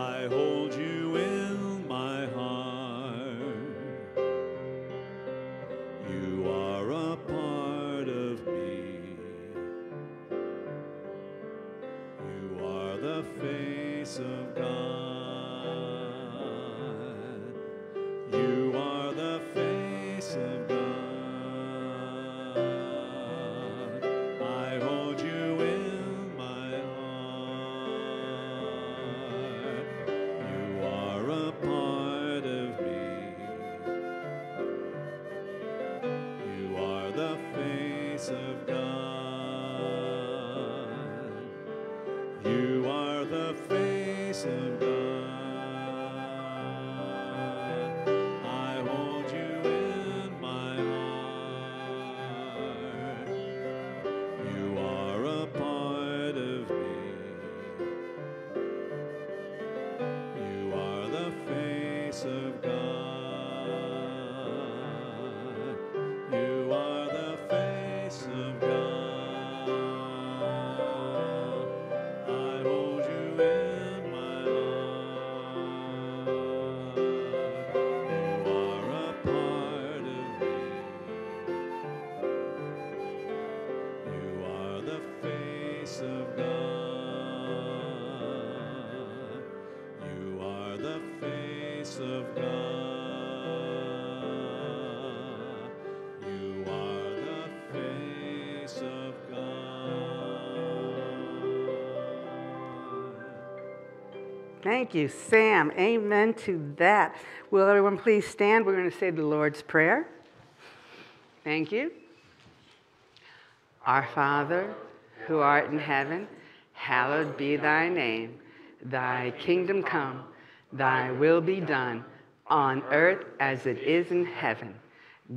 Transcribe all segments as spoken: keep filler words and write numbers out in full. I hold you in my heart. You are a part of me. You are the face of God. You are the face of God. Thank you, Sam. Amen to that. Will everyone please stand? We're going to say the Lord's Prayer. Thank you. Our Father, who art in heaven, hallowed be thy name. Thy kingdom come, thy will be done, on earth as it is in heaven.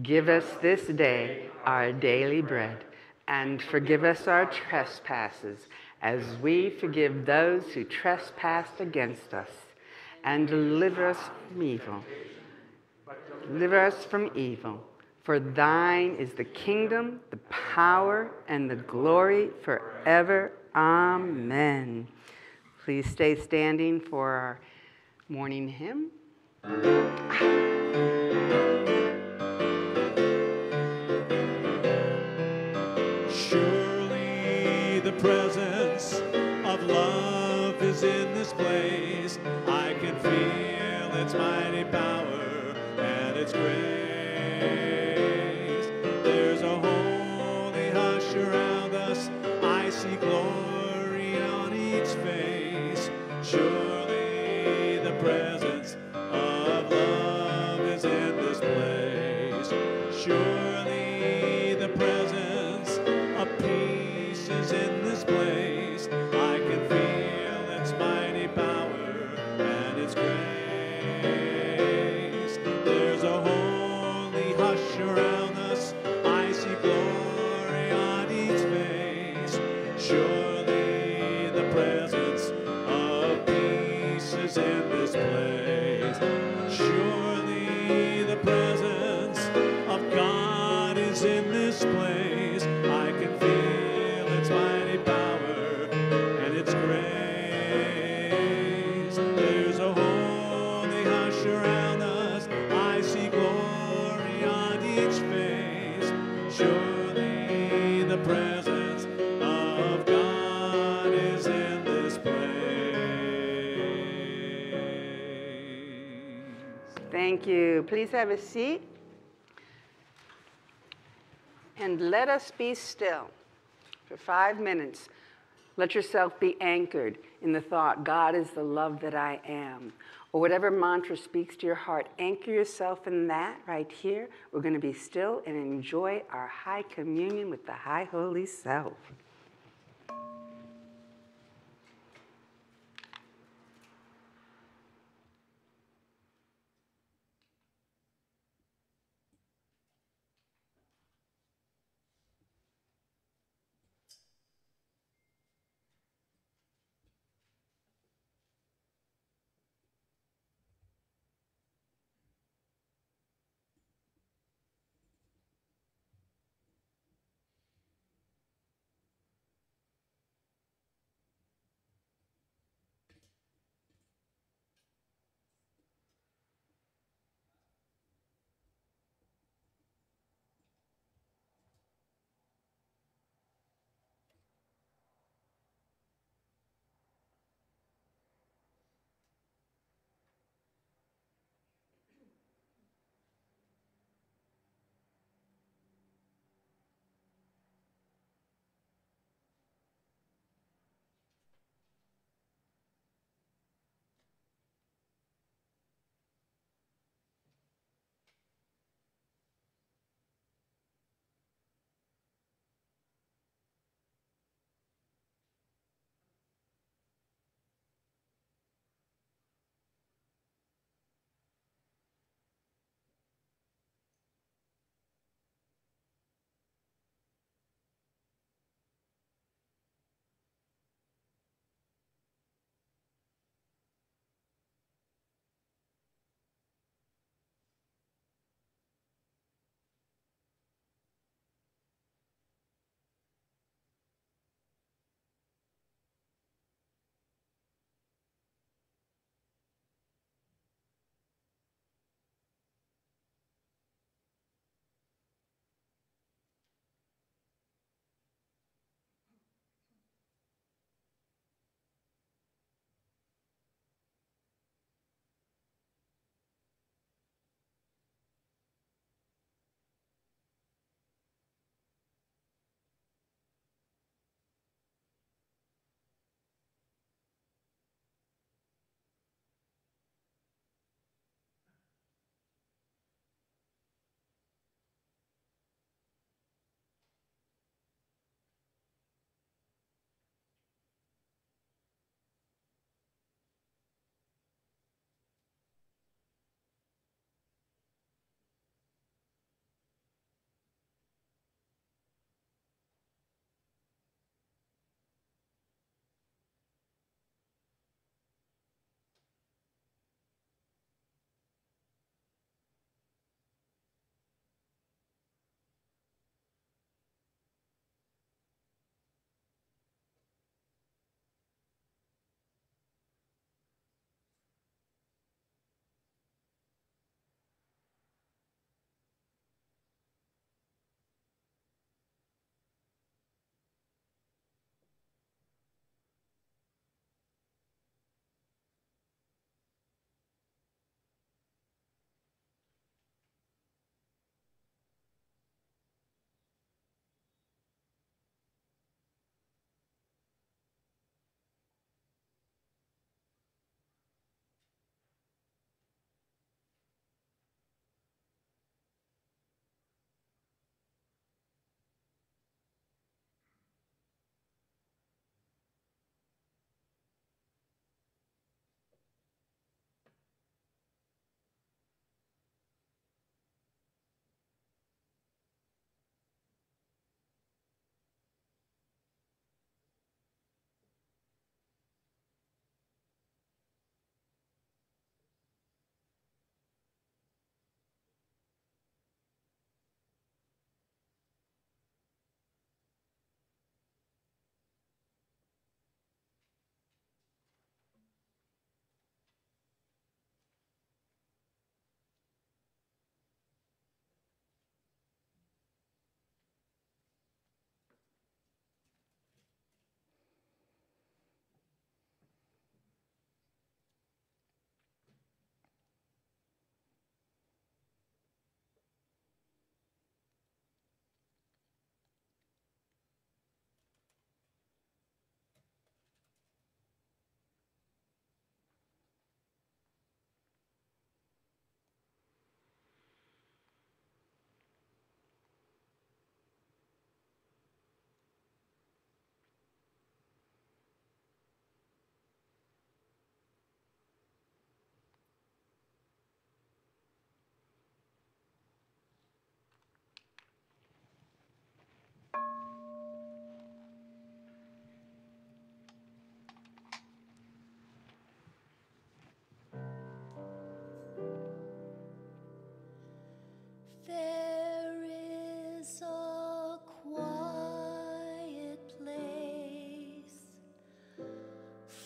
Give us this day our daily bread, and forgive us our trespasses, as we forgive those who trespass against us. And deliver us from evil. Deliver us from evil. For thine is the kingdom, the power, and the glory forever. Amen. Please stay standing for our morning hymn. Presence of love is in this place. I can feel its mighty power and its grace. There's a holy hush around us. I see glory on each face. Surely the presence of love is in this place. Surely the presence of peace is in this place. I can feel its mighty power and its grace. There's a holy hush around us. I see glory on each face. Surely the presence of peace is in this place. Surely the presence of God is in this place. I can feel mighty power and its grace. There's a holy hush around us. I see glory on each face. Surely the presence of God is in this place. Thank you. Please have a seat. And let us be still. For five minutes, let yourself be anchored in the thought, God is the love that I am. Or whatever mantra speaks to your heart, anchor yourself in that right here. We're going to be still and enjoy our high communion with the high holy self.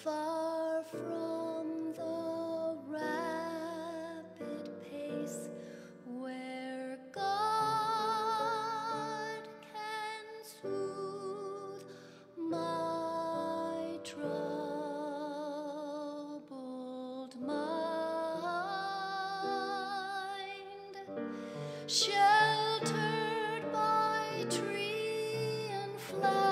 Far from the rapid pace where God can soothe my troubled mind, sheltered by tree and flower.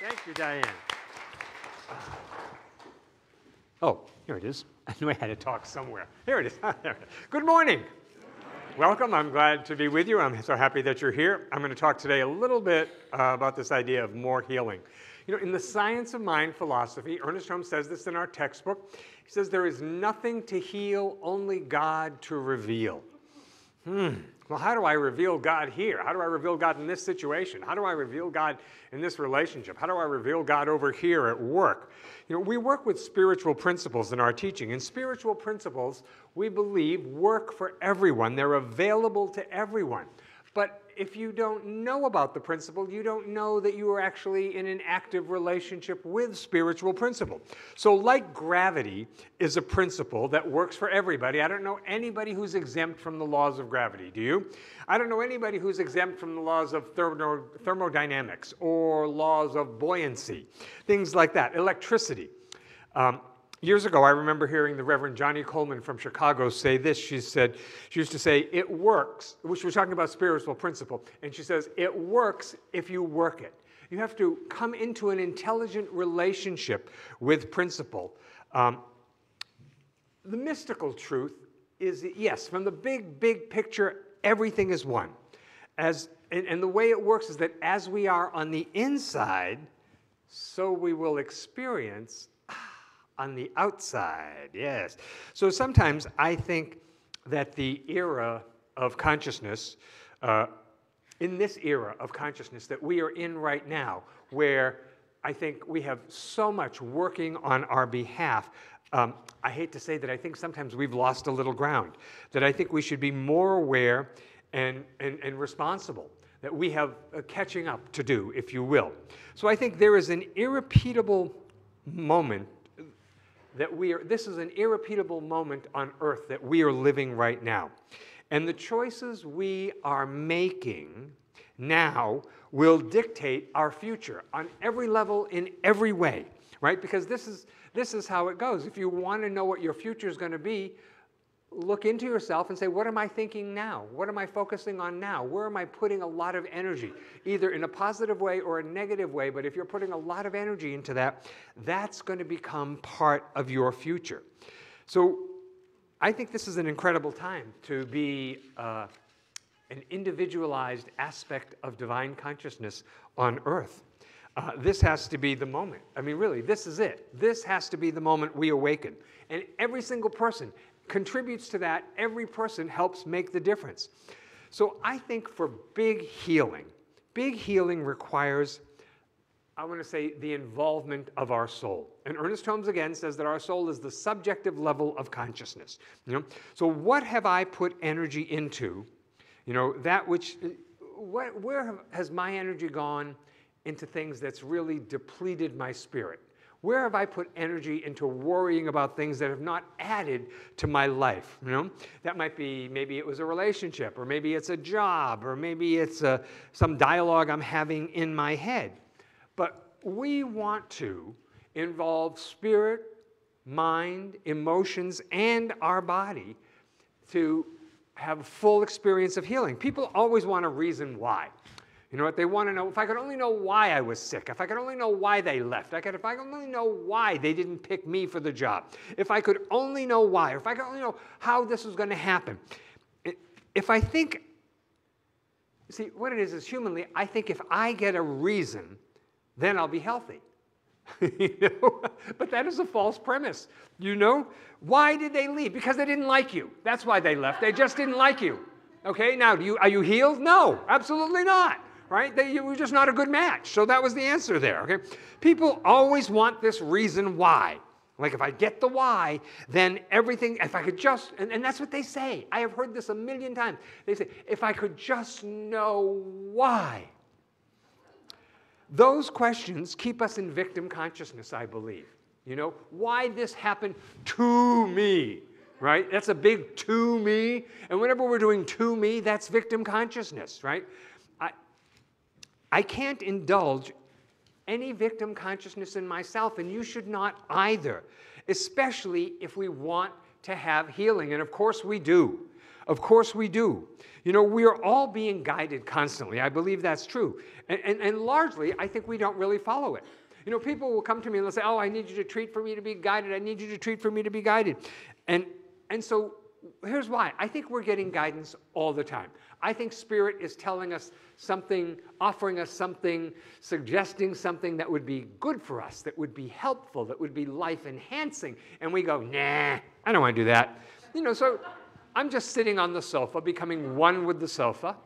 Thank you, Diane. Oh, here it is. I knew I had to talk somewhere. Here it is. Good morning. Welcome. I'm glad to be with you. I'm so happy that you're here. I'm going to talk today a little bit uh, about this idea of more healing. You know, in the Science of Mind philosophy, Ernest Holmes says this in our textbook. He says, there is nothing to heal, only God to reveal. Hmm. Well, how do I reveal God here? How do I reveal God in this situation? How do I reveal God in this relationship? How do I reveal God over here at work? You know, we work with spiritual principles in our teaching, and spiritual principles, we believe, work for everyone. They're available to everyone. But if you don't know about the principle, you don't know that you are actually in an active relationship with spiritual principle. So like gravity is a principle that works for everybody, I don't know anybody who's exempt from the laws of gravity, do you? I don't know anybody who's exempt from the laws of thermo thermodynamics or laws of buoyancy, things like that, electricity. Um, Years ago, I remember hearing the Reverend Johnny Coleman from Chicago say this. She said, she used to say, it works. She was talking about spiritual principle. And she says, it works if you work it. You have to come into an intelligent relationship with principle. Um, the mystical truth is, yes, from the big, big picture, everything is one. As, and, and the way it works is that as we are on the inside, so we will experience on the outside, yes. So sometimes I think that the era of consciousness, uh, in this era of consciousness that we are in right now, where I think we have so much working on our behalf, um, I hate to say that I think sometimes we've lost a little ground, that I think we should be more aware and, and, and responsible, that we have a catching up to do, if you will. So I think there is an irrepeatable moment that we are, this is an irrepeatable moment on earth that we are living right now. And the choices we are making now will dictate our future on every level, in every way. right? Because this is, this is how it goes. If you want to know what your future is going to be, look into yourself and say, what am I thinking now? What am I focusing on now? Where am I putting a lot of energy, either in a positive way or a negative way? But if you're putting a lot of energy into that, that's going to become part of your future. So I think this is an incredible time to be uh, an individualized aspect of divine consciousness on earth. Uh, this has to be the moment. I mean, really, this is it. This has to be the moment we awaken. And every single person contributes to that. Every person helps make the difference. So I think for big healing, big healing requires, I want to say, the involvement of our soul. And Ernest Holmes again says that our soul is the subjective level of consciousness. You know? So what have I put energy into? You know, that which, what, where has my energy gone into things that's really depleted my spirit? Where have I put energy into worrying about things that have not added to my life? You know, that might be, maybe it was a relationship, or maybe it's a job, or maybe it's a, some dialogue I'm having in my head. But we want to involve spirit, mind, emotions, and our body to have full experience of healing. People always want a reason why. You know what? They want to know, if I could only know why I was sick, if I could only know why they left, I could, if I could only know why they didn't pick me for the job, if I could only know why, or if I could only know how this was going to happen. If I think, see, what it is is humanly, I think if I get a reason, then I'll be healthy. You know? But that is a false premise. You know? Why did they leave? Because they didn't like you. That's why they left. They just didn't like you. Okay, now, do you, are you healed? No, absolutely not. Right? They, you were just not a good match. So that was the answer there. Okay? People always want this reason why. Like, if I get the why, then everything, if I could just, and, and that's what they say. I have heard this a million times. They say, if I could just know why. Those questions keep us in victim consciousness, I believe. You know, why this happened to me, right? That's a big to me. And whenever we're doing to me, that's victim consciousness, right? I, I can't indulge any victim consciousness in myself, and you should not either, especially if we want to have healing. And of course we do. Of course we do. You know, we are all being guided constantly. I believe that's true. And, and, and largely, I think we don't really follow it. You know, people will come to me and they'll say, oh, I need you to treat for me to be guided. I need you to treat for me to be guided. And, and so here's why. I think we're getting guidance all the time. I think Spirit is telling us something, offering us something, suggesting something that would be good for us, that would be helpful, that would be life-enhancing. And we go, nah, I don't want to do that. You know, so I'm just sitting on the sofa, becoming one with the sofa,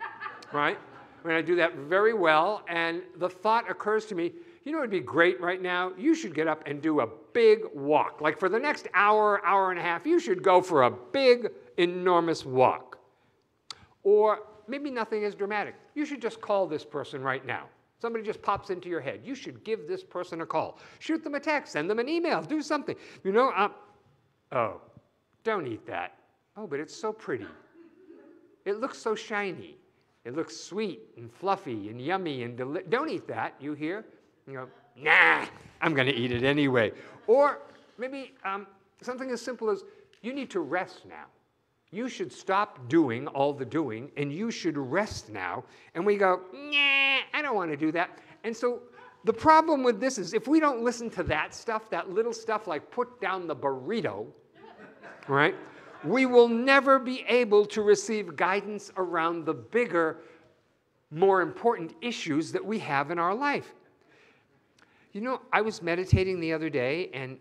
right? I mean, I do that very well, and the thought occurs to me, you know what would be great right now? You should get up and do a big walk. Like for the next hour, hour and a half, you should go for a big, enormous walk. Or maybe nothing is dramatic. You should just call this person right now. Somebody just pops into your head. You should give this person a call. Shoot them a text, send them an email, do something. You know, um, oh, don't eat that. Oh, but it's so pretty. It looks so shiny. It looks sweet and fluffy and yummy and deli- don't eat that, you hear? You go, nah, I'm going to eat it anyway. Or maybe um, something as simple as, you need to rest now. You should stop doing all the doing, and you should rest now. And we go, nah, I don't want to do that. And so the problem with this is if we don't listen to that stuff, that little stuff like put down the burrito, right? We will never be able to receive guidance around the bigger, more important issues that we have in our life. You know, I was meditating the other day, and,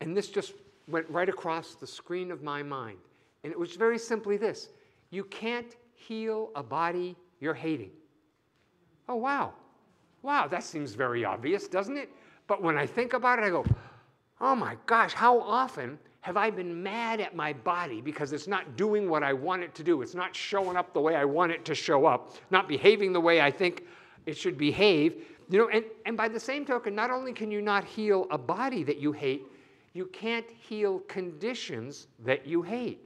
and this just went right across the screen of my mind. And it was very simply this. You can't heal a body you're hating. Oh, wow. Wow, that seems very obvious, doesn't it? But when I think about it, I go, oh my gosh, how often have I been mad at my body because it's not doing what I want it to do? It's not showing up the way I want it to show up, not behaving the way I think it should behave. You know, and, and by the same token, not only can you not heal a body that you hate, you can't heal conditions that you hate.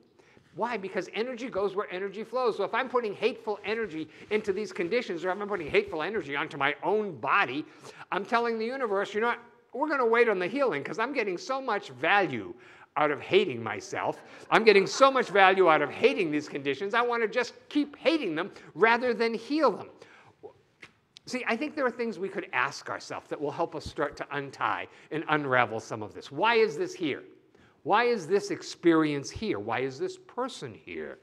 Why? Because energy goes where energy flows. So if I'm putting hateful energy into these conditions, or if I'm putting hateful energy onto my own body, I'm telling the universe, you know what? we're going to wait on the healing because I'm getting so much value out of hating myself. I'm getting so much value out of hating these conditions. I want to just keep hating them rather than heal them. See, I think there are things we could ask ourselves that will help us start to untie and unravel some of this. Why is this here? Why is this experience here? Why is this person here?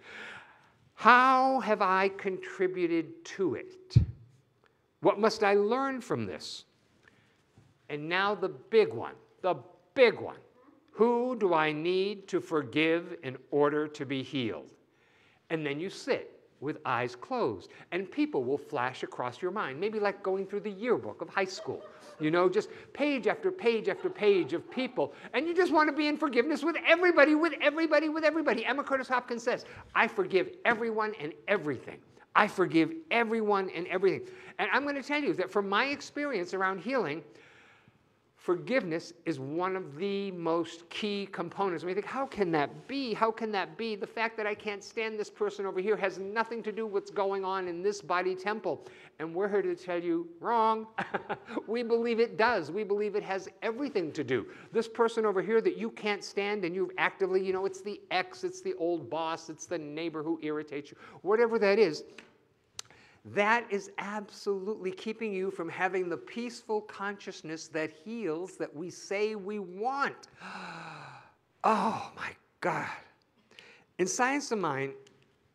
How have I contributed to it? What must I learn from this? And now the big one, the big one. Who do I need to forgive in order to be healed? And then you sit with eyes closed, and people will flash across your mind, maybe like going through the yearbook of high school, you know, just page after page after page of people, and you just want to be in forgiveness with everybody, with everybody, with everybody. Emma Curtis Hopkins says, I forgive everyone and everything. I forgive everyone and everything. And I'm going to tell you that from my experience around healing, forgiveness is one of the most key components. We think, how can that be? How can that be? The fact that I can't stand this person over here has nothing to do with what's going on in this body temple. And we're here to tell you, wrong. We believe it does. We believe it has everything to do. This person over here that you can't stand and you actively, you know, it's the ex, it's the old boss, it's the neighbor who irritates you, whatever that is. That is absolutely keeping you from having the peaceful consciousness that heals, that we say we want. Oh, my God. In Science of Mind,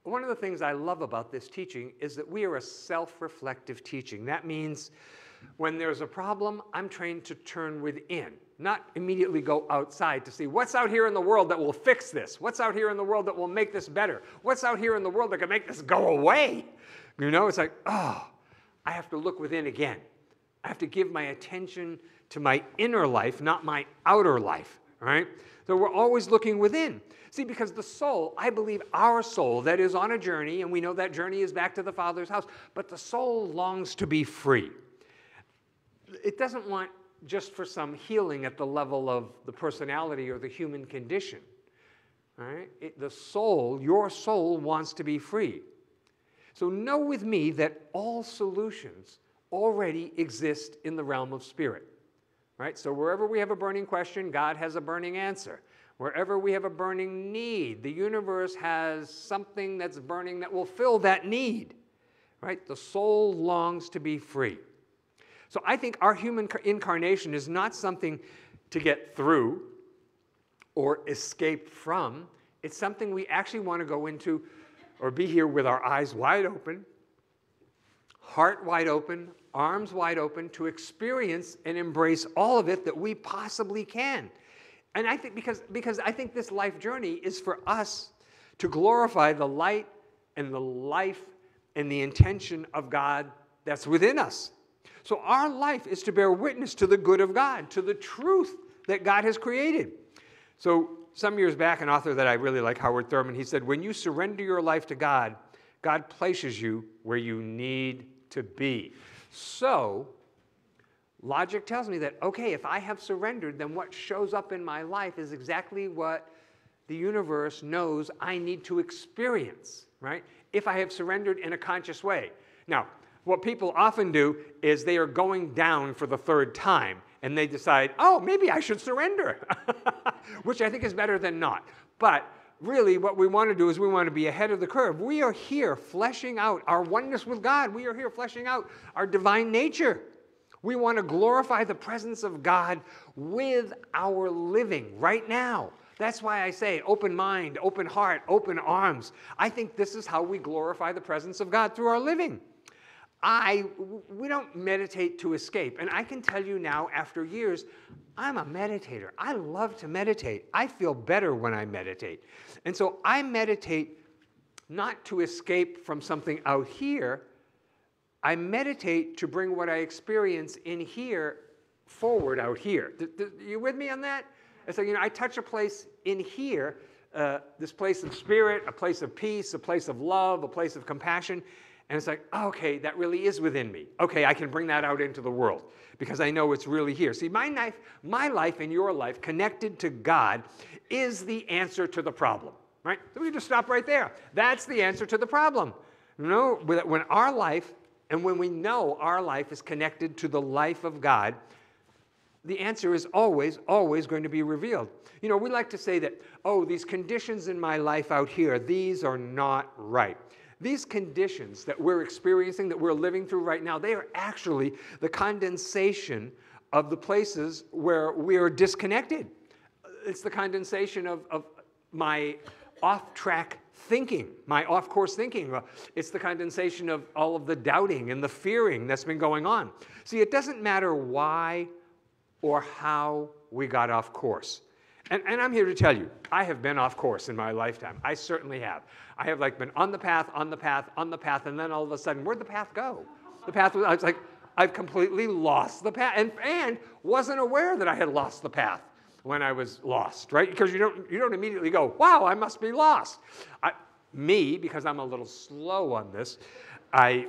one of the things I love about this teaching is that we are a self-reflective teaching. That means when there's a problem, I'm trained to turn within, not immediately go outside to see what's out here in the world that will fix this. What's out here in the world that will make this better? What's out here in the world that can make this go away? You know, it's like, oh, I have to look within again. I have to give my attention to my inner life, not my outer life, right? So we're always looking within. See, because the soul, I believe our soul that is on a journey, and we know that journey is back to the Father's house, but the soul longs to be free. It doesn't want just for some healing at the level of the personality or the human condition, right? It, the soul, your soul wants to be free. So know with me that all solutions already exist in the realm of spirit, right? So wherever we have a burning question, God has a burning answer. Wherever we have a burning need, the universe has something that's burning that will fill that need, right? The soul longs to be free. So I think our human incarnation is not something to get through or escape from. It's something we actually want to go into or be here with our eyes wide open, heart wide open, arms wide open to experience and embrace all of it that we possibly can. And I think because, because I think this life journey is for us to glorify the light and the life and the intention of God that's within us. So our life is to bear witness to the good of God, to the truth that God has created. So some years back, an author that I really like, Howard Thurman, he said, when you surrender your life to God, God places you where you need to be. So logic tells me that, okay, if I have surrendered, then what shows up in my life is exactly what the universe knows I need to experience, right? If I have surrendered in a conscious way. Now, what people often do is they are going down for the third time, and they decide, oh, maybe I should surrender, which I think is better than not. But really, what we want to do is we want to be ahead of the curve. We are here fleshing out our oneness with God. We are here fleshing out our divine nature. We want to glorify the presence of God with our living right now. That's why I say open mind, open heart, open arms. I think this is how we glorify the presence of God through our living. I, we don't meditate to escape. And I can tell you now, after years, I'm a meditator. I love to meditate. I feel better when I meditate. And so I meditate not to escape from something out here. I meditate to bring what I experience in here forward out here. You with me on that? And so, you know, I touch a place in here, uh, this place of spirit, a place of peace, a place of love, a place of compassion. And it's like, okay, that really is within me. Okay, I can bring that out into the world because I know it's really here. See, my life, my life and your life connected to God is the answer to the problem, right? So we can just stop right there. That's the answer to the problem. You know, when our life and when we know our life is connected to the life of God, the answer is always, always going to be revealed. You know, we like to say that, oh, these conditions in my life out here, these are not right. These conditions that we're experiencing, that we're living through right now, they are actually the condensation of the places where we are disconnected. It's the condensation of, of my off-track thinking, my off-course thinking. It's the condensation of all of the doubting and the fearing that's been going on. See, it doesn't matter why or how we got off course. And, and I'm here to tell you, I have been off course in my lifetime. I certainly have. I have like been on the path, on the path, on the path, and then all of a sudden, where'd the path go? The path was, I was like, I've completely lost the path, and, and wasn't aware that I had lost the path when I was lost, right? Because you don't, you don't immediately go, wow, I must be lost. I, me, because I'm a little slow on this, I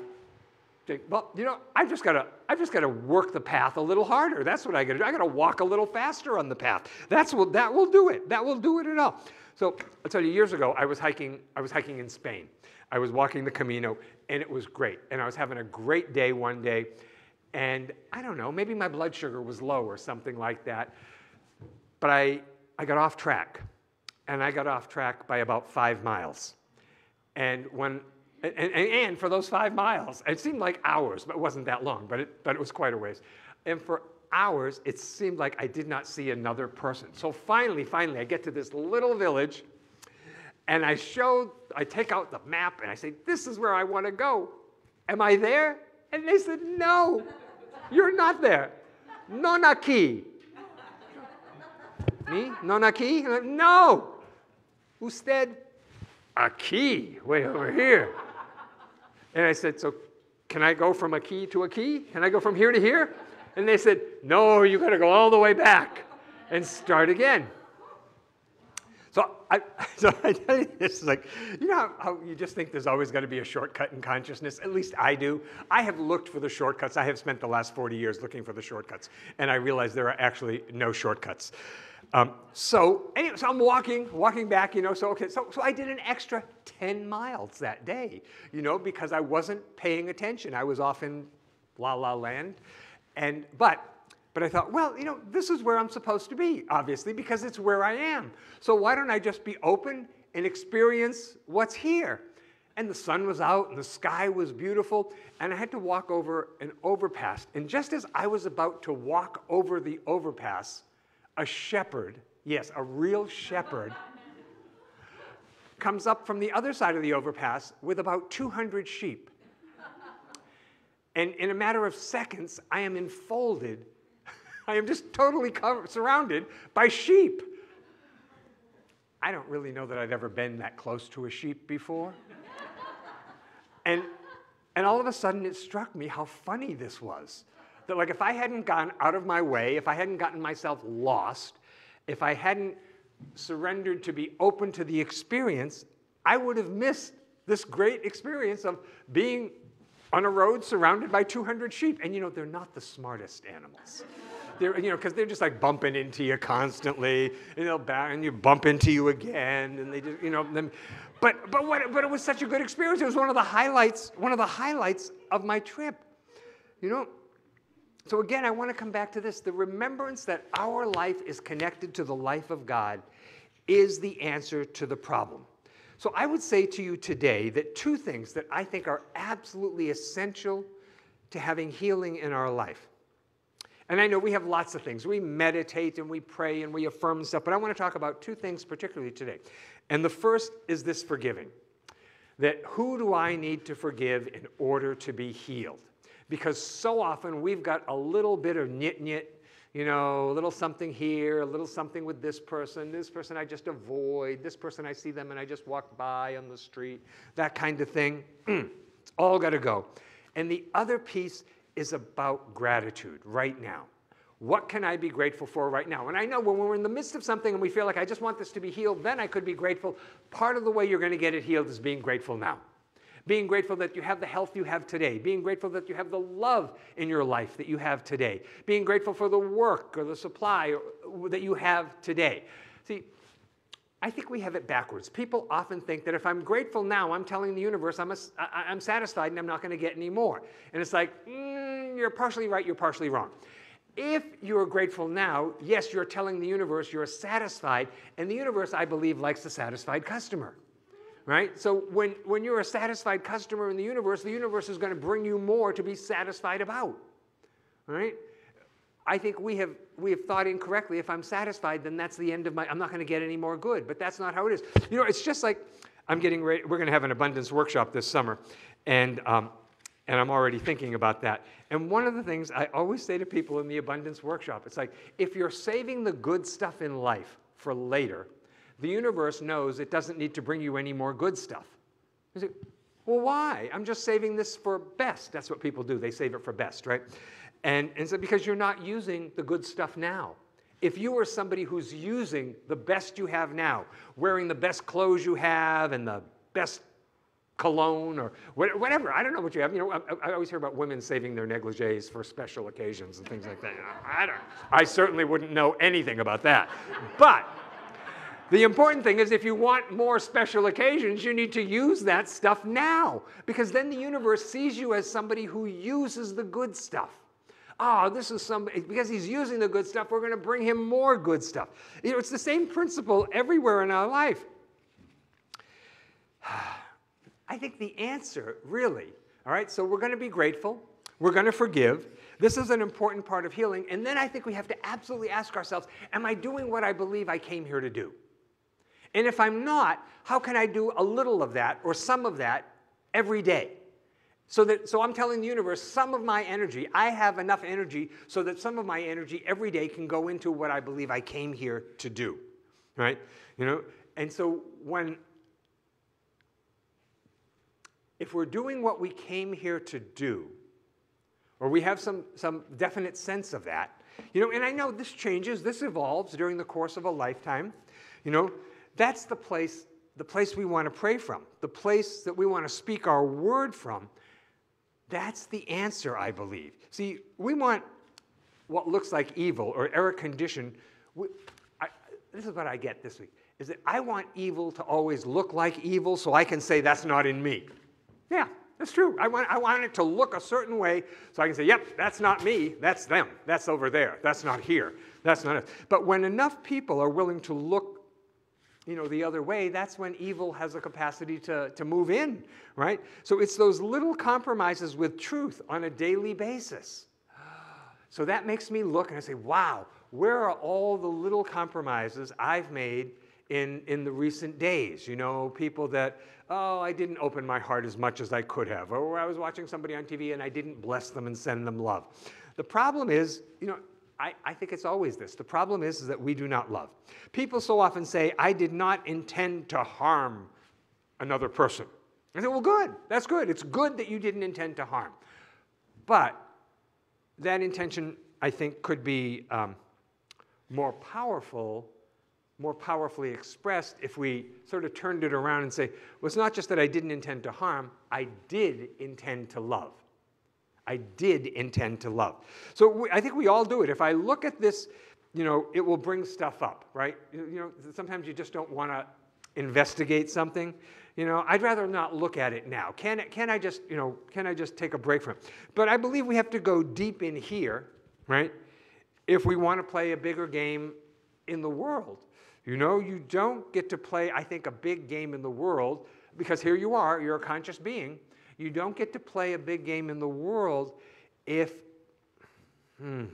think, well, you know, I've just got to, I've just got to work the path a little harder. That's what I got to do. I got to walk a little faster on the path. That's what, that will do it. That will do it at all. So I'll tell you, years ago, I was hiking, I was hiking in Spain. I was walking the Camino, and it was great. And I was having a great day one day. And I don't know, maybe my blood sugar was low or something like that. But I, I got off track. And I got off track by about five miles. And, when, and, and, and for those five miles, it seemed like hours, but it wasn't that long, but it, but it was quite a ways. And for hours, it seemed like I did not see another person. So finally, finally, I get to this little village. And I show, I take out the map, and I say, this is where I want to go. Am I there? And they said, no. You're not there. Non aquí. Me? Non aquí? No. Usted aquí, way over here. And I said, so can I go from aquí to aquí? Can I go from here to here? And they said, no, you got to go all the way back and start again. So I, so I tell you this, like, you know how, how you just think there's always got to be a shortcut in consciousness? At least I do. I have looked for the shortcuts. I have spent the last forty years looking for the shortcuts. And I realize there are actually no shortcuts. Um, so anyway, so I'm walking, walking back, you know, so okay, so, so I did an extra ten miles that day, you know, because I wasn't paying attention. I was off in la la land. And, but, But I thought, well, you know, this is where I'm supposed to be, obviously, because it's where I am. So why don't I just be open and experience what's here? And the sun was out, and the sky was beautiful, and I had to walk over an overpass. And just as I was about to walk over the overpass, a shepherd, yes, a real shepherd, comes up from the other side of the overpass with about two hundred sheep. And in a matter of seconds, I am enfolded. I am just totally covered, surrounded by sheep. I don't really know that I'd ever been that close to a sheep before. and, and all of a sudden, it struck me how funny this was. That like if I hadn't gone out of my way, if I hadn't gotten myself lost, if I hadn't surrendered to be open to the experience, I would have missed this great experience of being on a road surrounded by two hundred sheep. And you know, they're not the smartest animals. They're, you know, because they're just like bumping into you constantly, and they'll bow, and you bump into you again, and they just, you know, them. But but what? But it was such a good experience. It was one of the highlights, one of the highlights of my trip, you know. So again, I want to come back to this: the remembrance that our life is connected to the life of God is the answer to the problem. So I would say to you today that two things that I think are absolutely essential to having healing in our life. And I know we have lots of things. We meditate and we pray and we affirm stuff, but I want to talk about two things particularly today. And the first is this forgiving, that who do I need to forgive in order to be healed? Because so often we've got a little bit of nit-nit, you know, a little something here, a little something with this person, this person I just avoid, this person I see them and I just walk by on the street, that kind of thing. It's all got to go. And the other piece is about gratitude right now. What can I be grateful for right now? And I know when we're in the midst of something and we feel like I just want this to be healed, then I could be grateful. Part of the way you're going to get it healed is being grateful now. Being grateful that you have the health you have today. Being grateful that you have the love in your life that you have today. Being grateful for the work or the supply that you have today. See, I think we have it backwards. People often think that if I'm grateful now, I'm telling the universe I'm, a, I, I'm satisfied and I'm not going to get any more. And it's like, mm, you're partially right, you're partially wrong. If you're grateful now, yes, you're telling the universe you're satisfied, and the universe, I believe, likes a satisfied customer, right? So when, when you're a satisfied customer in the universe, the universe is going to bring you more to be satisfied about, right? I think we have, we have thought incorrectly. If I'm satisfied, then that's the end of my, I'm not going to get any more good, but that's not how it is. You know, it's just like, I'm getting ready, we're going to have an abundance workshop this summer, and, um, and I'm already thinking about that. And one of the things I always say to people in the abundance workshop, it's like, if you're saving the good stuff in life for later, the universe knows it doesn't need to bring you any more good stuff. You say, well, why? I'm just saving this for best. That's what people do. They save it for best, right? And, and so because you're not using the good stuff now. If you were somebody who's using the best you have now, wearing the best clothes you have and the best cologne or whatever, I don't know what you have. You know, I, I always hear about women saving their negligees for special occasions and things like that. I don't. I certainly wouldn't know anything about that. But the important thing is if you want more special occasions, you need to use that stuff now, because then the universe sees you as somebody who uses the good stuff. Oh, this is somebody, because he's using the good stuff, we're going to bring him more good stuff. You know, it's the same principle everywhere in our life. I think the answer, really, all right, so we're going to be grateful. We're going to forgive. This is an important part of healing. And then I think we have to absolutely ask ourselves, am I doing what I believe I came here to do? And if I'm not, how can I do a little of that or some of that every day? So, that, so I'm telling the universe some of my energy, I have enough energy so that some of my energy every day can go into what I believe I came here to do, right? You know, and so when, if we're doing what we came here to do, or we have some, some definite sense of that, you know, and I know this changes, this evolves during the course of a lifetime, you know, that's the place, the place we want to pray from, the place that we want to speak our word from. That's the answer, I believe. See, we want what looks like evil or error condition. We, I, this is what I get this week, is that I want evil to always look like evil so I can say that's not in me. Yeah, that's true. I want, I want it to look a certain way so I can say, yep, that's not me, that's them. That's over there. That's not here. That's not us. But when enough people are willing to look, you know, the other way, that's when evil has a capacity to, to move in, right? So it's those little compromises with truth on a daily basis. So that makes me look and I say, wow, where are all the little compromises I've made in, in the recent days? You know, people that, oh, I didn't open my heart as much as I could have, or I was watching somebody on T V and I didn't bless them and send them love. The problem is, you know, I, I think it's always this. The problem is, is that we do not love. People so often say, I did not intend to harm another person. I say, well, good. That's good. It's good that you didn't intend to harm. But that intention, I think, could be um, more powerful, more powerfully expressed if we sort of turned it around and say, well, it's not just that I didn't intend to harm. I did intend to love. I did intend to love. So we, I think we all do it. If I look at this, you know, it will bring stuff up, right? You, you know, sometimes you just don't want to investigate something. You know, I'd rather not look at it now. Can can I just, you know, can I just take a break from it? But I believe we have to go deep in here, right? If we want to play a bigger game in the world. You know, you don't get to play, I think, a big game in the world because here you are, you're a conscious being. You don't get to play a big game in the world if, hmm,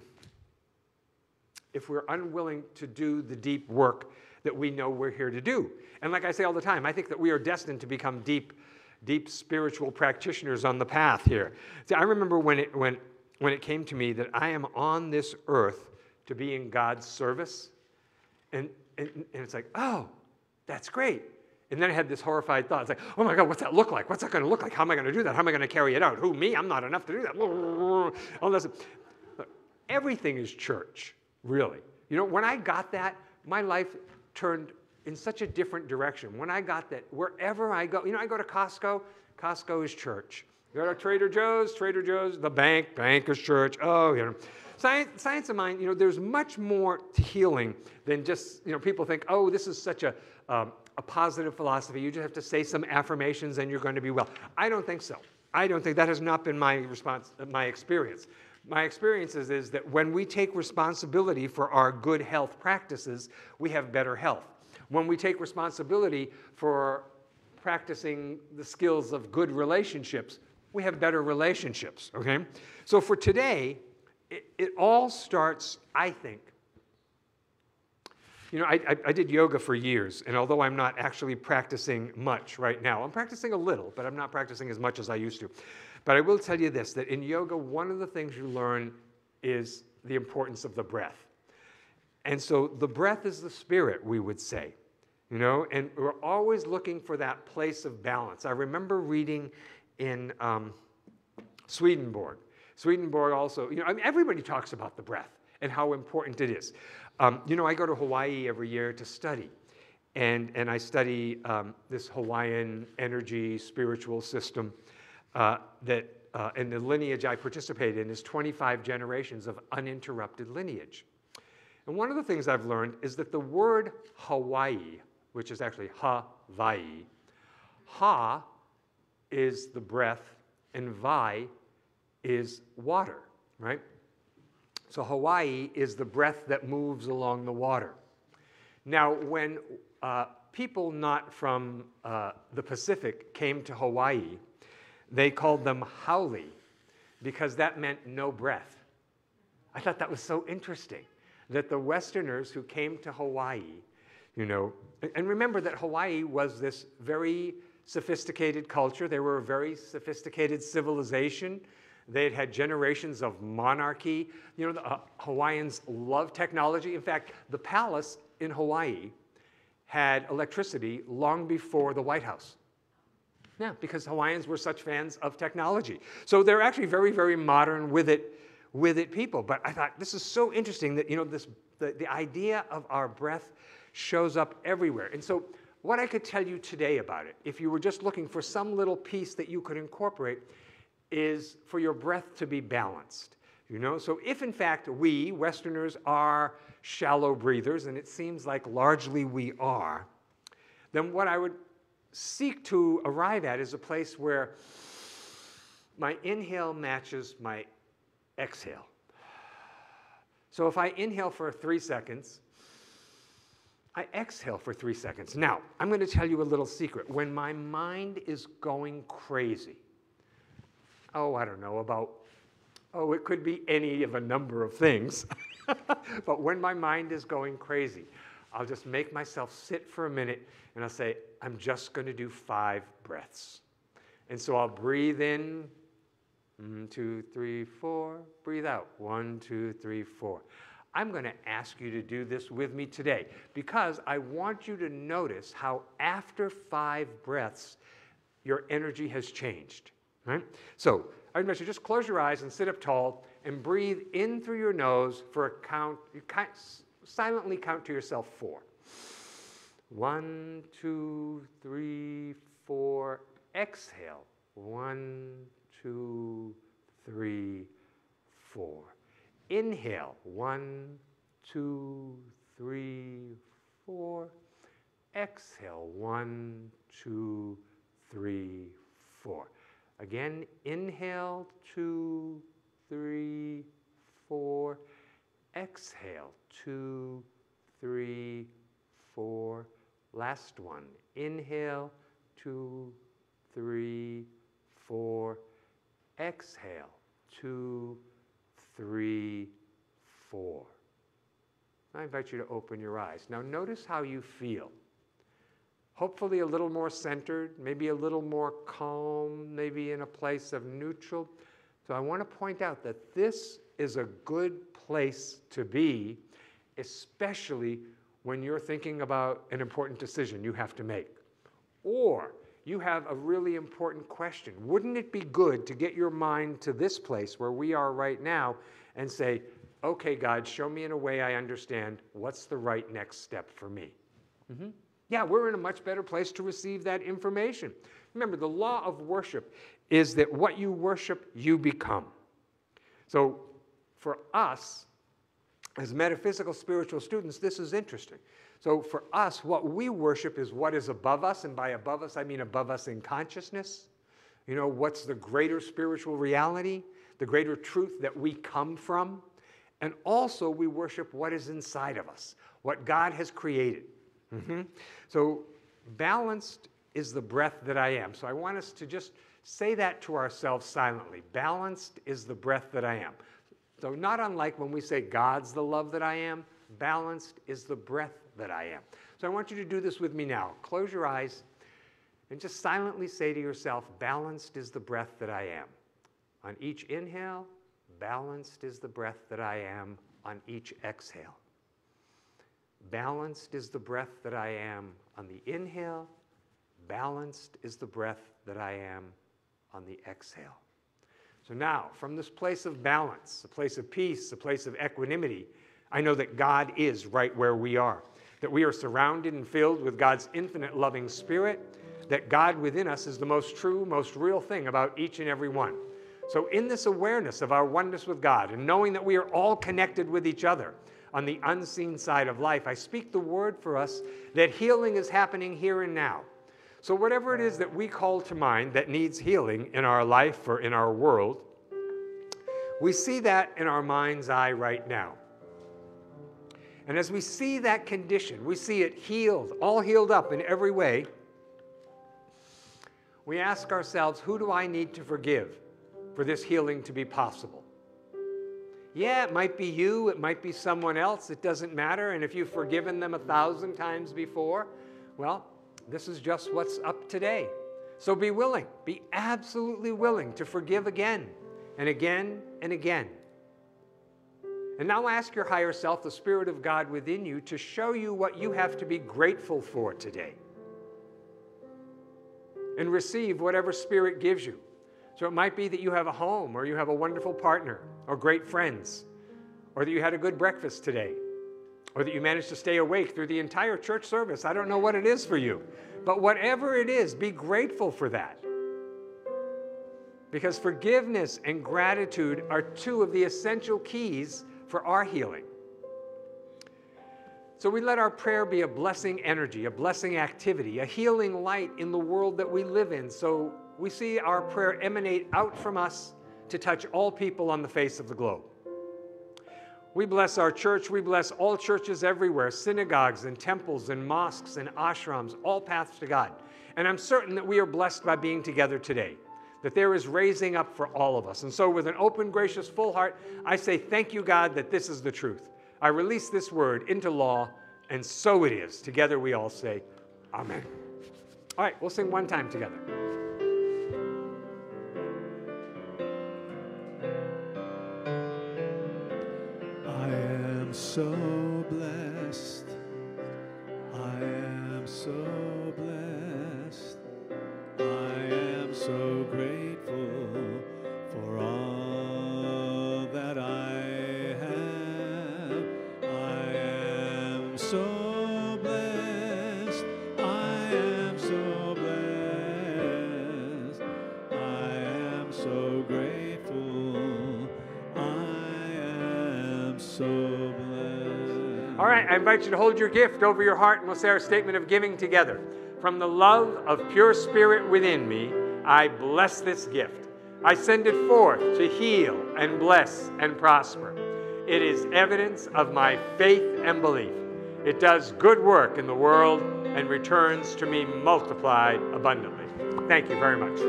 if we're unwilling to do the deep work that we know we're here to do. And like I say all the time, I think that we are destined to become deep, deep spiritual practitioners on the path here. See, I remember when it, when, when it came to me that I am on this earth to be in God's service. And, and, and it's like, oh, that's great. And then I had this horrified thought. It's like, oh my God, what's that look like? What's that going to look like? How am I going to do that? How am I going to carry it out? Who, me? I'm not enough to do that. Unless, look, everything is church, really. You know, when I got that, my life turned in such a different direction. When I got that, wherever I go, you know, I go to Costco, Costco is church. You go to Trader Joe's, Trader Joe's, the bank, bank is church. Oh, you know. Science, Science of Mind, you know, there's much more to healing than just, you know, people think, oh, this is such a, um, a positive philosophy. You just have to say some affirmations and you're going to be well. I don't think so. I don't think, that has not been my response, my experience. my experience is, is that when we take responsibility for our good health practices, we have better health. When we take responsibility for practicing the skills of good relationships, we have better relationships, okay? So for today, it, it all starts, I think. You know, I, I, I did yoga for years, and although I'm not actually practicing much right now, I'm practicing a little, but I'm not practicing as much as I used to. But I will tell you this, that in yoga, one of the things you learn is the importance of the breath. And so the breath is the spirit, we would say, you know, and we're always looking for that place of balance. I remember reading in um, Swedenborg. Swedenborg also, you know, I mean, everybody talks about the breath and how important it is. Um, you know, I go to Hawaii every year to study, and, and I study um, this Hawaiian energy spiritual system uh, that, uh, and the lineage I participate in is twenty-five generations of uninterrupted lineage. And one of the things I've learned is that the word Hawaii, which is actually ha-vai, ha is the breath, and vai is water, right? So Hawaii is the breath that moves along the water. Now, when uh, people not from uh, the Pacific came to Hawaii, they called them haole, because that meant no breath. I thought that was so interesting, that the Westerners who came to Hawaii, you know, and remember that Hawaii was this very sophisticated culture. They were a very sophisticated civilization. They had had generations of monarchy. You know, the uh, Hawaiians love technology. In fact, the palace in Hawaii had electricity long before the White House. Yeah, because Hawaiians were such fans of technology. So they're actually very, very modern with it, with it people. But I thought, this is so interesting that, you know, this, the, the idea of our breath shows up everywhere. And so what I could tell you today about it, if you were just looking for some little piece that you could incorporate, is for your breath to be balanced, you know? So if in fact we, Westerners, are shallow breathers, and it seems like largely we are, then what I would seek to arrive at is a place where my inhale matches my exhale. So if I inhale for three seconds, I exhale for three seconds. Now, I'm gonna tell you a little secret. When my mind is going crazy, oh, I don't know, about, oh, it could be any of a number of things. But when my mind is going crazy, I'll just make myself sit for a minute, and I'll say, I'm just going to do five breaths. And so I'll breathe in, one, two, three, four. Breathe out, one, two, three, four. I'm going to ask you to do this with me today, because I want you to notice how after five breaths, your energy has changed. Right? So I'd mention just close your eyes and sit up tall and breathe in through your nose for a count. You count, silently count to yourself four. One, two, three, four. Exhale. One, two, three, four. Inhale. One, two, three, four. Exhale. One, two, three, four. Again, inhale, two, three, four. Exhale, two, three, four. Last one. Inhale, two, three, four. Exhale, two, three, four. I invite you to open your eyes. Now notice how you feel. Hopefully a little more centered, maybe a little more calm, maybe in a place of neutral. So I want to point out that this is a good place to be, especially when you're thinking about an important decision you have to make. Or you have a really important question. Wouldn't it be good to get your mind to this place where we are right now and say, okay, God, show me in a way I understand, what's the right next step for me? Mm-hmm. Yeah, we're in a much better place to receive that information. Remember, the law of worship is that what you worship, you become. So for us, as metaphysical spiritual students, this is interesting. So for us, what we worship is what is above us, and by above us, I mean above us in consciousness. You know, what's the greater spiritual reality the greater truth that we come from. And also we worship what is inside of us, what God has created. Mm-hmm. So balanced is the breath that I am. So I want us to just say that to ourselves silently. Balanced is the breath that I am. So not unlike when we say God's the love that I am, balanced is the breath that I am. So I want you to do this with me now. Close your eyes and just silently say to yourself, balanced is the breath that I am. On each inhale, balanced is the breath that I am. On each exhale, balanced is the breath that I am. On the inhale, balanced is the breath that I am. On the exhale. So now, from this place of balance, a place of peace, a place of equanimity, I know that God is right where we are, that we are surrounded and filled with God's infinite loving spirit, that God within us is the most true, most real thing about each and every one. So in this awareness of our oneness with God and knowing that we are all connected with each other on the unseen side of life, I speak the word for us that healing is happening here and now. So whatever it is that we call to mind that needs healing in our life or in our world, we see that in our mind's eye right now. And as we see that condition, we see it healed, all healed up in every way, we ask ourselves, who do I need to forgive for this healing to be possible? Yeah, it might be you, it might be someone else, it doesn't matter. And if you've forgiven them a thousand times before, well, this is just what's up today. So be willing, be absolutely willing to forgive again and again and again. And now ask your higher self, the Spirit of God within you, to show you what you have to be grateful for today. And receive whatever Spirit gives you. So it might be that you have a home, or you have a wonderful partner, or great friends, or that you had a good breakfast today, or that you managed to stay awake through the entire church service. I don't know what it is for you, but whatever it is, be grateful for that. Because forgiveness and gratitude are two of the essential keys for our healing. So we let our prayer be a blessing energy, a blessing activity, a healing light in the world that we live in. So we see our prayer emanate out from us to touch all people on the face of the globe. We bless our church. We bless all churches everywhere, synagogues and temples and mosques and ashrams, all paths to God. And I'm certain that we are blessed by being together today, that there is raising up for all of us. And so with an open, gracious, full heart, I say, thank you, God, that this is the truth. I release this word into law, and so it is. Together we all say, amen. All right, we'll sing one time together. I am so blessed. I am so blessed. I am so grateful for all that I have. I am so blessed. I am so blessed. I am so grateful. I am so blessed. All right, I invite you to hold your gift over your heart, and we'll say our statement of giving together. From the love of pure spirit within me, I bless this gift. I send it forth to heal and bless and prosper. It is evidence of my faith and belief. It does good work in the world and returns to me multiplied abundantly. Thank you very much.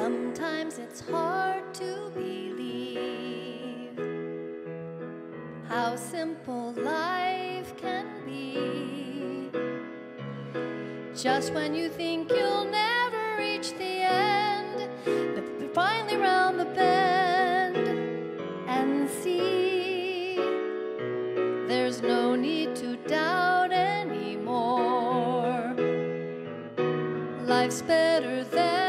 Sometimes it's hard to believe how simple life can be. Just when you think you'll never reach the end, but you're finally round the bend and see there's no need to doubt anymore. Life's better than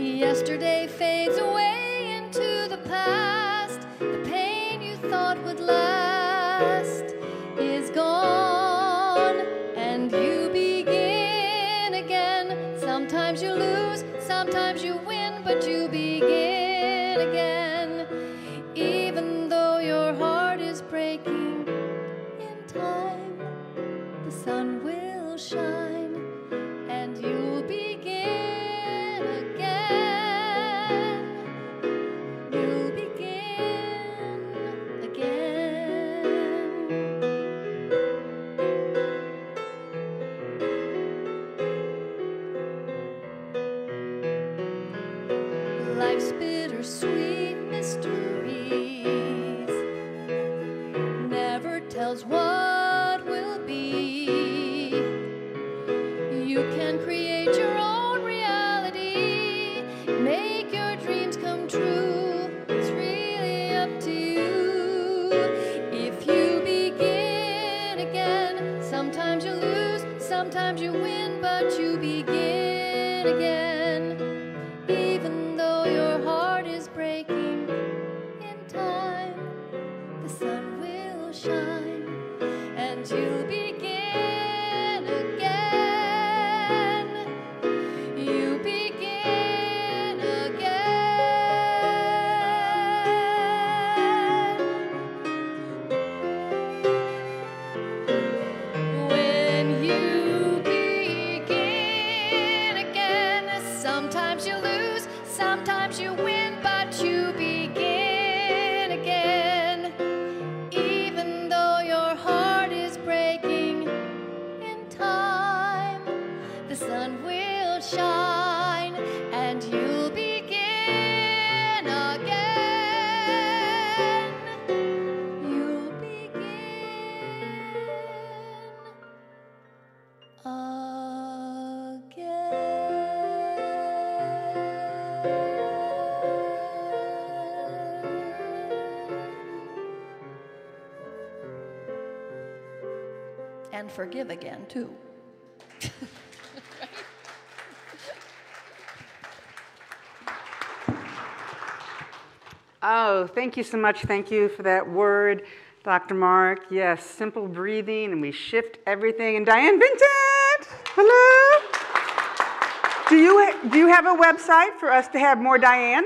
yesterday fades away into the past. The pain you thought would last is gone, and you begin again. Sometimes you lose, sometimes you win, but you begin again. Even though your heart is breaking, in time the sun will shine, and you'll begin. What will be? You can create your own reality, make your dreams come true. It's really up to you. If you begin again, sometimes you lose, sometimes you win, but you begin again. Even though your heart is breaking, in time the sun will shine. You begin again. You begin again. When you begin again, sometimes you lose, sometimes you win, but you begin again. Even though your heart breaking, in time the sun will shine, and you'll begin again. You'll begin again. And forgive again, too. Oh, thank you so much. Thank you for that word, Doctor Mark. Yes, simple breathing, and we shift everything. And Diane Vincent, hello. Do you, do you have a website for us to have more Diane?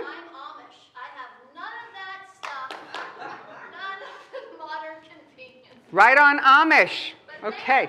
Right on Amish. Okay.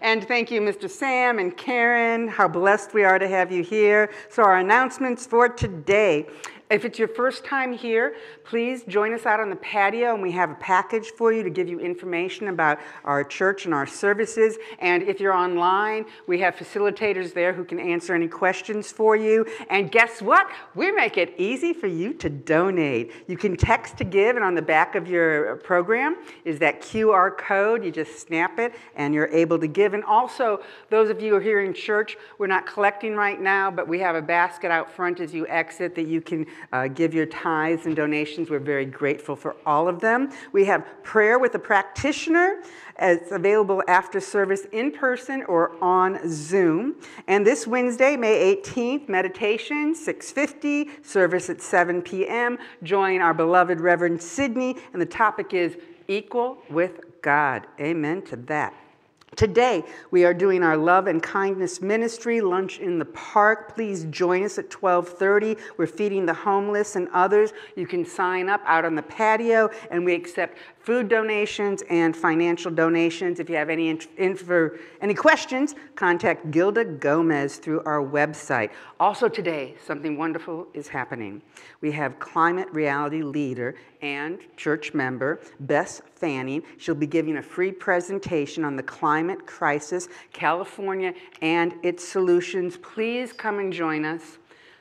And thank you, Mister Sam and Karen. How blessed we are to have you here. So our announcements for today. If it's your first time here, please join us out on the patio, and we have a package for you to give you information about our church and our services. And if you're online, we have facilitators there who can answer any questions for you. And guess what? We make it easy for you to donate. You can text to give, and on the back of your program is that Q R code. You just snap it, and you're able to give. And also, those of you who are here in church, we're not collecting right now, but we have a basket out front as you exit that you can Uh, give your tithes and donations. We're very grateful for all of them. We have prayer with a practitioner. It's available after service in person or on Zoom. And this Wednesday, May eighteenth, meditation, six fifty, service at seven p m Join our beloved Reverend Sidney, and the topic is Equal with God. Amen to that. Today, we are doing our Love and Kindness Ministry, Lunch in the Park. Please join us at twelve thirty. We're feeding the homeless and others. You can sign up out on the patio, and we accept food donations and financial donations. If you have any info, any questions, contact Gilda Gomez through our website. Also today, something wonderful is happening. We have climate reality leader and church member, Bess Fanning. She'll be giving a free presentation on the climate crisis, California and its solutions. Please come and join us.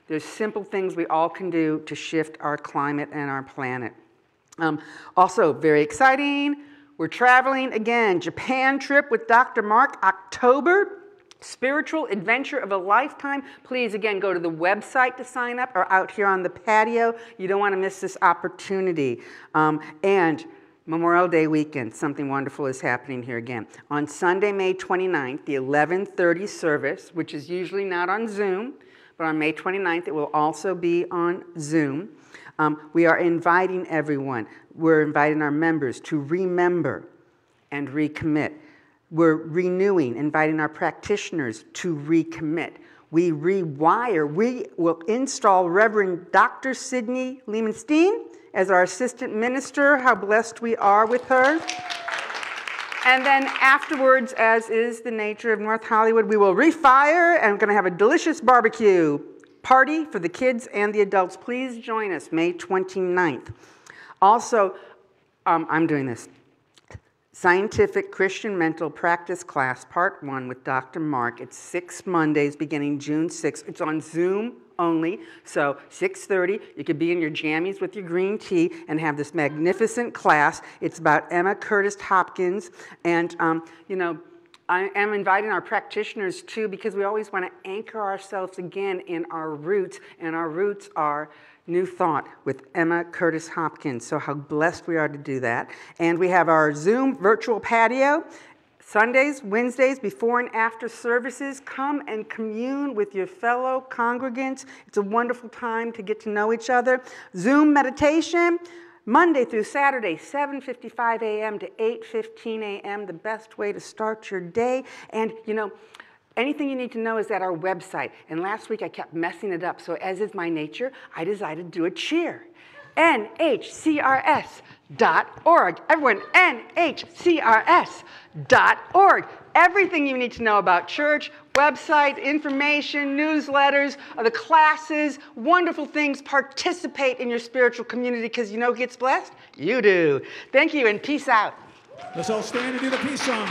There's simple things we all can do to shift our climate and our planet. Um, also, very exciting, we're traveling again, Japan trip with Doctor Mark, October, spiritual adventure of a lifetime. Please, again, go to the website to sign up or out here on the patio. You don't want to miss this opportunity. Um, and Memorial Day weekend, something wonderful is happening here again. On Sunday, May twenty-ninth, the eleven thirty service, which is usually not on Zoom, but on May twenty-ninth, it will also be on Zoom. Um, we are inviting everyone. We're inviting our members to remember and recommit. We're renewing, inviting our practitioners to recommit. We rewire. We will install Reverend Doctor Sidney Lehmanstein as our assistant minister. How blessed we are with her. And then afterwards, as is the nature of North Hollywood, we will refire, and we're going to have a delicious barbecue party for the kids and the adults. Please join us May twenty-ninth. Also, um, I'm doing this. Scientific Christian Mental Practice Class, Part one with Doctor Mark. It's six Mondays beginning June sixth. It's on Zoom only, so six thirty, you could be in your jammies with your green tea and have this magnificent class. It's about Emma Curtis Hopkins, and um, you know, I am inviting our practitioners too, because we always want to anchor ourselves again in our roots, and our roots are New Thought with Emma Curtis Hopkins, so how blessed we are to do that. And we have our Zoom virtual patio, Sundays, Wednesdays, before and after services. Come and commune with your fellow congregants. It's a wonderful time to get to know each other. Zoom meditation, Monday through Saturday, seven fifty-five a m to eight fifteen a m, the best way to start your day. And, you know, anything you need to know is at our website. And last week I kept messing it up, so as is my nature, I decided to do a cheer. N H C R S dot org. Everyone, N H C R S dot org. Everything you need to know about church, website, information, newsletters, the classes, wonderful things. Participate in your spiritual community, because you know who gets blessed? You do. Thank you, and peace out. Let's all stand and do the peace song.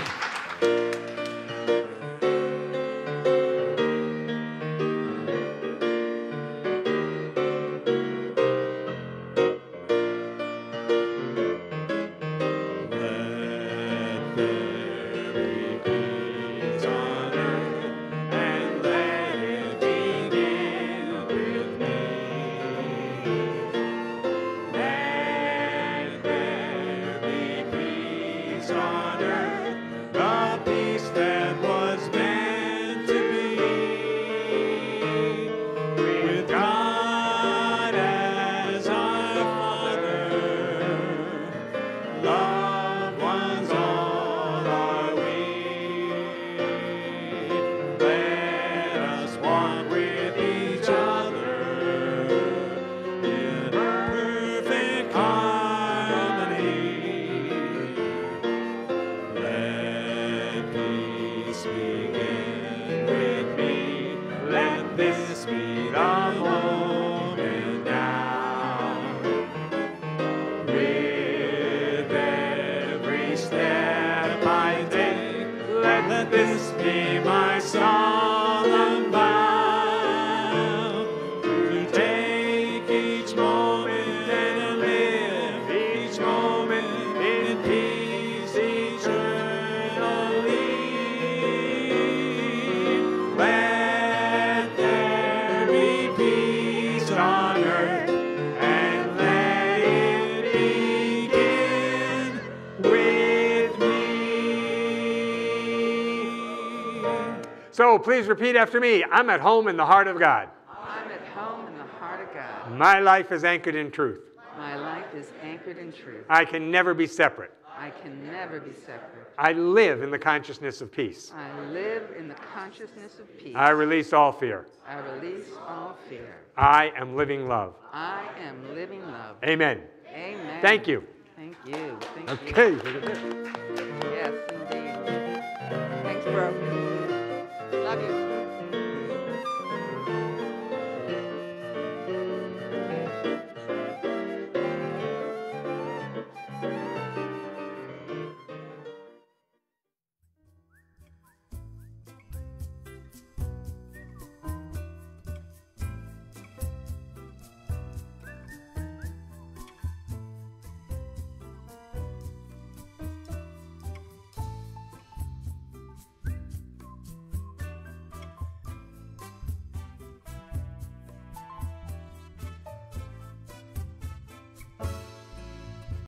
So please repeat after me. I'm at home in the heart of God. I'm at home in the heart of God. My life is anchored in truth. My life is anchored in truth. I can never be separate. I can never be separate. I live in the consciousness of peace. I live in the consciousness of peace. I release all fear. I release all fear. I am living love. I am living love. Amen. Amen. Thank you. Thank you. you. Thank okay. you. Yes, indeed. Thanks, bro. Love you.